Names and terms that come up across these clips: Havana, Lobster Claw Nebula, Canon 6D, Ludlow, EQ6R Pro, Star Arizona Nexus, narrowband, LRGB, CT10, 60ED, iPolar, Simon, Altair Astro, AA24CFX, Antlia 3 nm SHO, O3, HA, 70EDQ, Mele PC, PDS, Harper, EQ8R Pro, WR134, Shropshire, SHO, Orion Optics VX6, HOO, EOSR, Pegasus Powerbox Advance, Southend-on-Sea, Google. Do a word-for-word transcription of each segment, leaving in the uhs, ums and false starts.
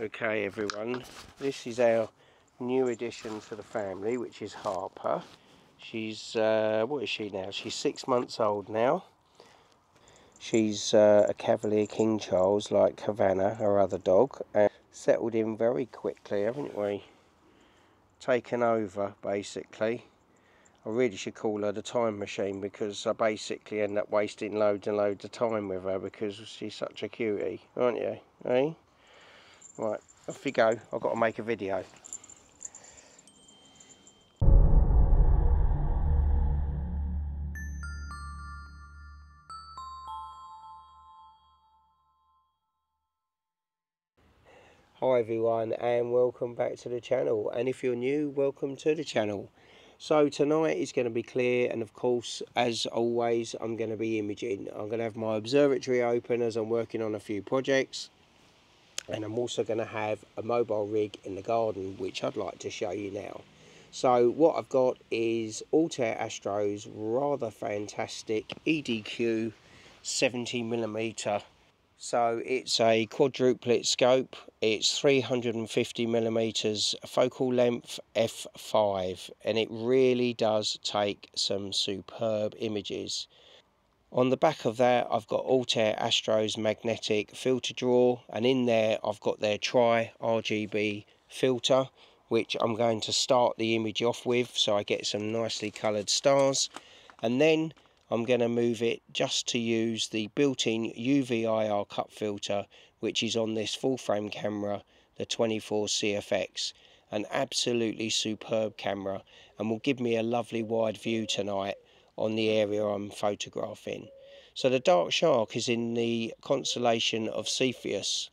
Okay everyone, this is our new addition to the family, which is Harper. She's, uh, what is she now? She's six months old now. She's uh, a Cavalier King Charles, like Havana, her other dog, and settled in very quickly, haven't we? Taken over, basically. I really should call her the time machine, because I basically end up wasting loads and loads of time with her, because she's such a cutie, aren't you? Eh? Right, off you go. I've got to make a video. Hi everyone, and welcome back to the channel, and if you're new, welcome to the channel. So tonight is going to be clear, and of course, as always, I'm going to be imaging. I'm going to have my observatory open as I'm working on a few projects, and I'm also going to have a mobile rig in the garden, which I'd like to show you now. So what I've got is Altair Astro's rather fantastic E D Q seventy millimeter. So it's a quadruplet scope, it's three hundred fifty millimeters focal length, f five, and it really does take some superb images. On the back of that, I've got Altair Astro's magnetic filter drawer, and in there I've got their tri R G B filter, which I'm going to start the image off with so I get some nicely coloured stars, and then I'm going to move it just to use the built-in U V I R cut filter, which is on this full-frame camera, the twenty-four C F X, an absolutely superb camera, and will give me a lovely wide view tonight on the area I'm photographing. So the Dark Shark is in the constellation of Cepheus.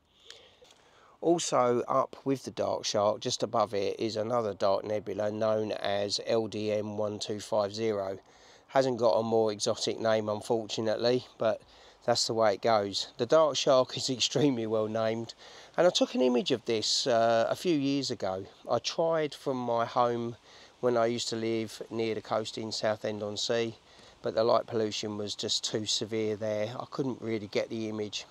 Also up with the Dark Shark, just above it, is another dark nebula known as L D N twelve fifty. Hasn't got a more exotic name, unfortunately, but that's the way it goes. The Dark Shark is extremely well named, and I took an image of this uh, a few years ago. I tried from my home when I used to live near the coast in Southend-on-Sea, but the light pollution was just too severe there. I couldn't really get the image.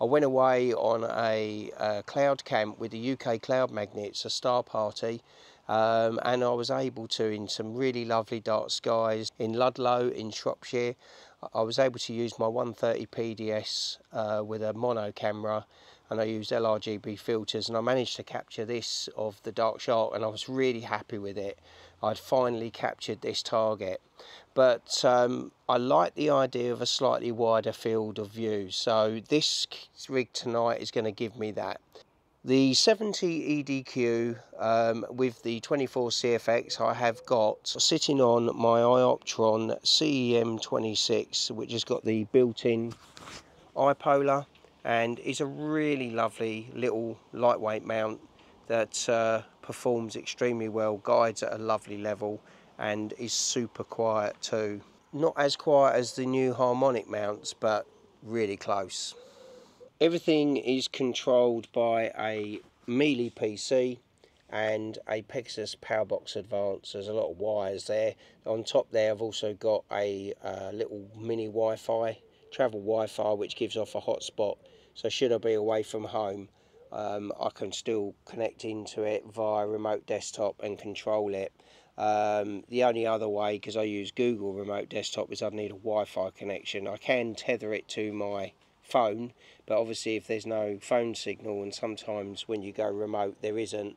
I went away on a uh, cloud camp with the U K Cloud Magnets, a star party, Um, and I was able to, in some really lovely dark skies in Ludlow in Shropshire, I was able to use my one thirty P D S uh, with a mono camera, and I used L R G B filters, and I managed to capture this of the Dark Shark, and I was really happy with it. I'd finally captured this target, but um, I like the idea of a slightly wider field of view, so this rig tonight is going to give me that. The seventy E D Q um, with the twenty-four C F X I have got sitting on my iOptron C E M twenty-six, which has got the built-in iPolar, and is a really lovely little lightweight mount that uh, performs extremely well, guides at a lovely level, and is super quiet too. Not as quiet as the new harmonic mounts, but really close. Everything is controlled by a Mele P C and a Pegasus Powerbox Advance. There's a lot of wires there. On top there I've also got a uh, little mini Wi-Fi, travel Wi-Fi, which gives off a hotspot. So should I be away from home, um, I can still connect into it via remote desktop and control it. Um, the only other way, because I use Google remote desktop, is I'd need a Wi-Fi connection. I can tether it to my phone, but obviously if there's no phone signal, and sometimes when you go remote there isn't,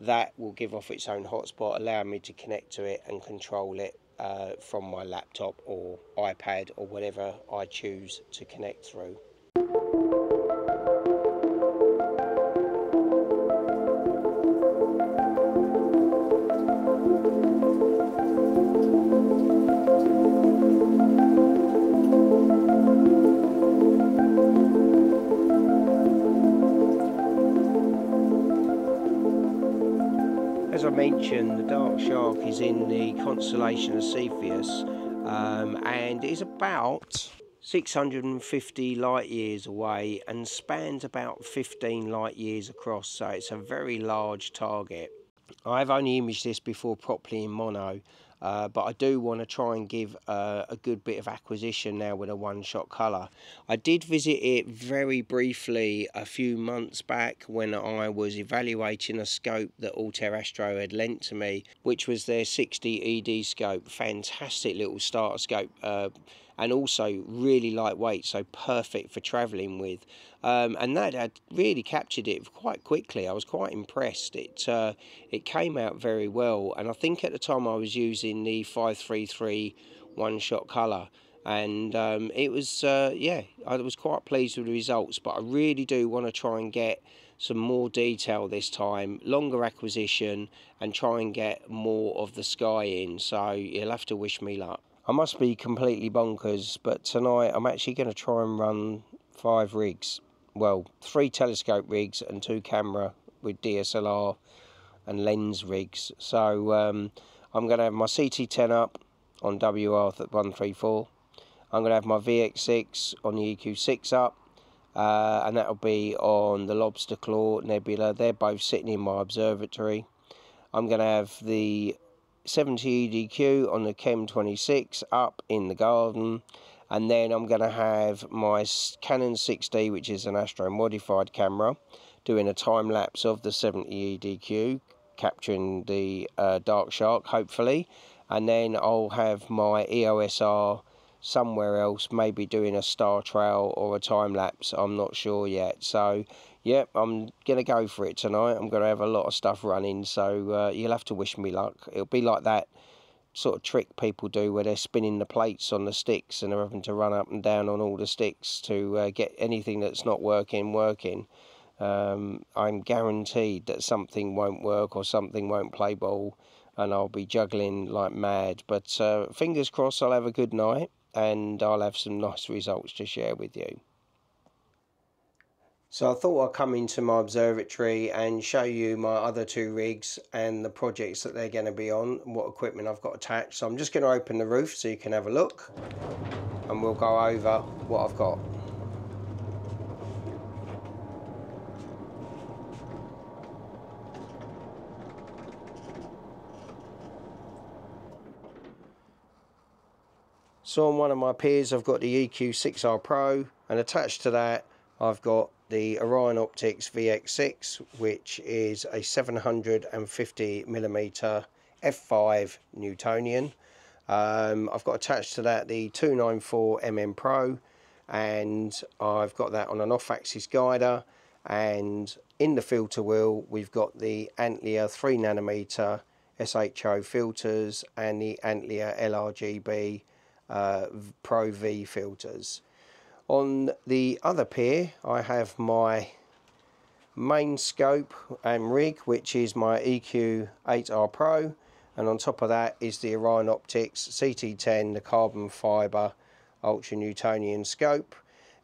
that will give off its own hotspot, allow me to connect to it and control it uh, from my laptop or iPad or whatever I choose to connect through. The Dark Shark is in the constellation of Cepheus, um, and is about six hundred fifty light years away and spans about fifteen light years across, so it's a very large target. I've only imaged this before properly in mono, Uh, but I do want to try and give uh, a good bit of acquisition now with a one-shot colour. I did visit it very briefly a few months back when I was evaluating a scope that Altair Astro had lent to me, which was their sixty E D scope. Fantastic little starter scope, uh, and also really lightweight, so perfect for travelling with. Um, and that had really captured it quite quickly. I was quite impressed. It uh, it came out very well, and I think at the time I was using the five three three one-shot colour, and um, it was uh, yeah, I was quite pleased with the results. But I really do want to try and get some more detail this time, longer acquisition, and try and get more of the sky in. So you'll have to wish me luck. I must be completely bonkers, but tonight I'm actually going to try and run five rigs. Well, three telescope rigs and two camera with D S L R and lens rigs. So um, I'm going to have my C T ten up on W R one thirty-four. I'm going to have my V X six on the E Q six up. Uh, and that'll be on the Lobster Claw Nebula. They're both sitting in my observatory. I'm going to have the seventy E D Q on the C E M twenty-six up in the garden, and then I'm going to have my Canon six D, which is an Astro modified camera, doing a time lapse of the seventy E D Q capturing the uh, Dark Shark, hopefully, and then I'll have my E O S R somewhere else, maybe doing a star trail or a time lapse. I'm not sure yet. So yep, I'm going to go for it tonight. I'm going to have a lot of stuff running, so uh, you'll have to wish me luck. It'll be like that sort of trick people do where they're spinning the plates on the sticks and they're having to run up and down on all the sticks to uh, get anything that's not working, working. Um, I'm guaranteed that something won't work or something won't play ball, and I'll be juggling like mad. But uh, fingers crossed I'll have a good night and I'll have some nice results to share with you. So I thought I'd come into my observatory and show you my other two rigs and the projects that they're going to be on, and what equipment I've got attached. So I'm just going to open the roof so you can have a look, and we'll go over what I've got. So on one of my piers I've got the E Q six R Pro, and attached to that I've got the Orion Optics V X six, which is a seven hundred fifty millimeter f five Newtonian. Um, I've got attached to that the two ninety-four millimeter Pro, and I've got that on an off-axis guider. And in the filter wheel, we've got the Antlia three nanometer S H O filters and the Antlia L R G B uh, Pro V filters. On the other pier, I have my main scope and rig, which is my E Q eight R Pro, and on top of that is the Orion Optics C T ten, the carbon fibre ultra Newtonian scope.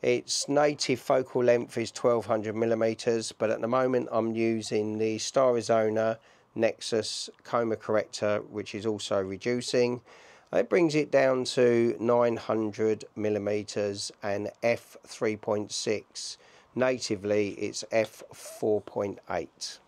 Its native focal length is twelve hundred millimeters, but at the moment I'm using the Star Arizona Nexus coma corrector, which is also reducing. It brings it down to nine hundred millimeters and f three point six. Natively, it's f four point eight.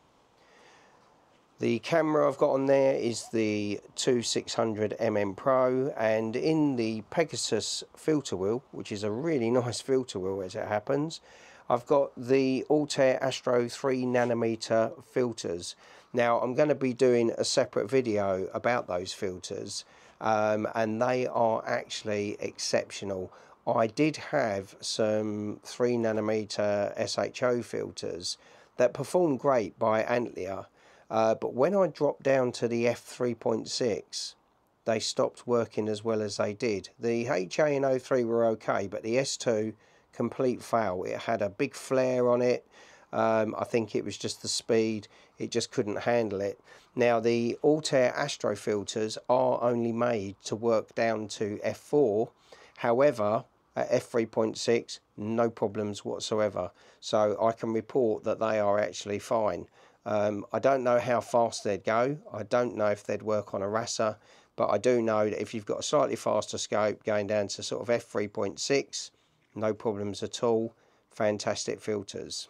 The camera I've got on there is the two six hundred millimeter Pro, and in the Pegasus filter wheel, which is a really nice filter wheel as it happens, I've got the Altair Astro three nanometer filters. Now, I'm going to be doing a separate video about those filters. Um, and they are actually exceptional. I did have some three nanometer S H O filters that performed great by Antlia, uh, but when I dropped down to the f three point six, they stopped working as well as they did. The H A and O three were okay, but the S two, complete fail. It had a big flare on it. Um, I think it was just the speed, it just couldn't handle it. Now the Altair Astro filters are only made to work down to f four, however at f three point six no problems whatsoever, so I can report that they are actually fine. Um, I don't know how fast they'd go, I don't know if they'd work on a R A S A, but I do know that if you've got a slightly faster scope going down to sort of f three point six, no problems at all, fantastic filters.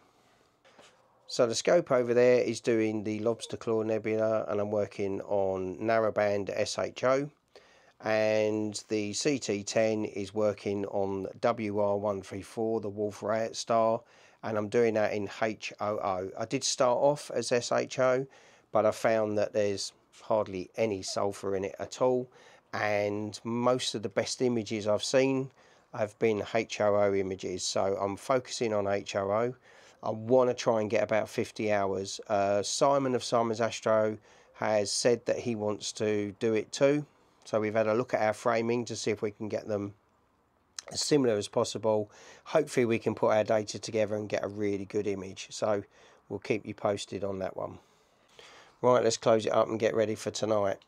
So the scope over there is doing the Lobster Claw Nebula, and I'm working on narrowband S H O, and the C T ten is working on W R one thirty-four, the Wolf Rat Star, and I'm doing that in H O O. I did start off as S H O, but I found that there's hardly any sulfur in it at all, and most of the best images I've seen have been H O O images, so I'm focusing on H O O. I want to try and get about fifty hours. Uh, Simon of Simon's Astro has said that he wants to do it too. So we've had a look at our framing to see if we can get them as similar as possible. Hopefully we can put our data together and get a really good image. So we'll keep you posted on that one. Right, let's close it up and get ready for tonight.